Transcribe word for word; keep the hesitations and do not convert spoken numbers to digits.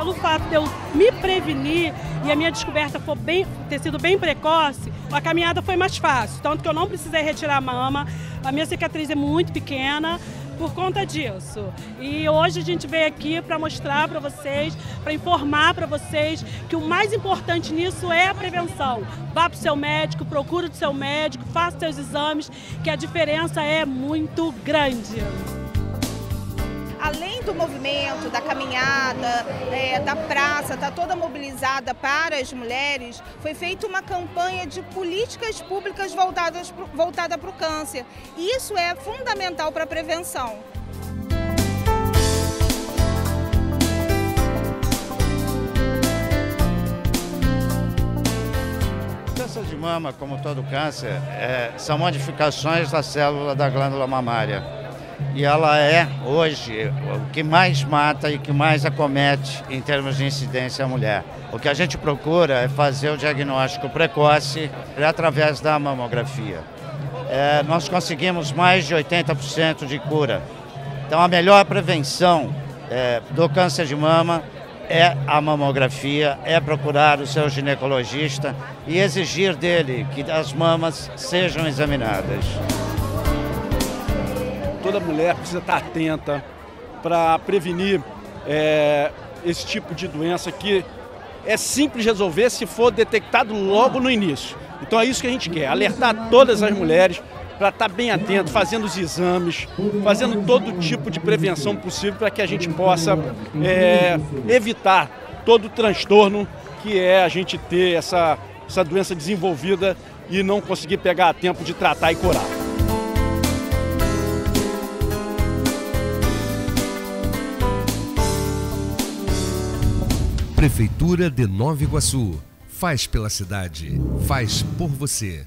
pelo fato de eu me prevenir e a minha descoberta for bem, ter sido bem precoce, a caminhada foi mais fácil, tanto que eu não precisei retirar a mama, a minha cicatriz é muito pequena por conta disso. E hoje a gente veio aqui para mostrar para vocês, para informar para vocês que o mais importante nisso é a prevenção. Vá para o seu médico, procure o seu médico, faça seus exames, que a diferença é muito grande. Além do movimento, da caminhada, é, da praça, está toda mobilizada para as mulheres, foi feita uma campanha de políticas públicas voltadas pro, voltada para o câncer. E isso é fundamental para a prevenção. O câncer de mama, como todo câncer, é, são modificações da célula da glândula mamária. E ela é, hoje, o que mais mata e que mais acomete em termos de incidência a mulher. O que a gente procura é fazer o diagnóstico precoce através da mamografia. É, nós conseguimos mais de oitenta por cento de cura. Então, a melhor prevenção é, do câncer de mama é a mamografia, é procurar o seu ginecologista e exigir dele que as mamas sejam examinadas. Toda mulher precisa estar atenta para prevenir é, esse tipo de doença que é simples resolver se for detectado logo no início. Então é isso que a gente quer, alertar todas as mulheres para estar bem atento, fazendo os exames, fazendo todo tipo de prevenção possível para que a gente possa é, evitar todo o transtorno que é a gente ter essa, essa doença desenvolvida e não conseguir pegar a tempo de tratar e curar. Prefeitura de Nova Iguaçu. Faz pela cidade. Faz por você.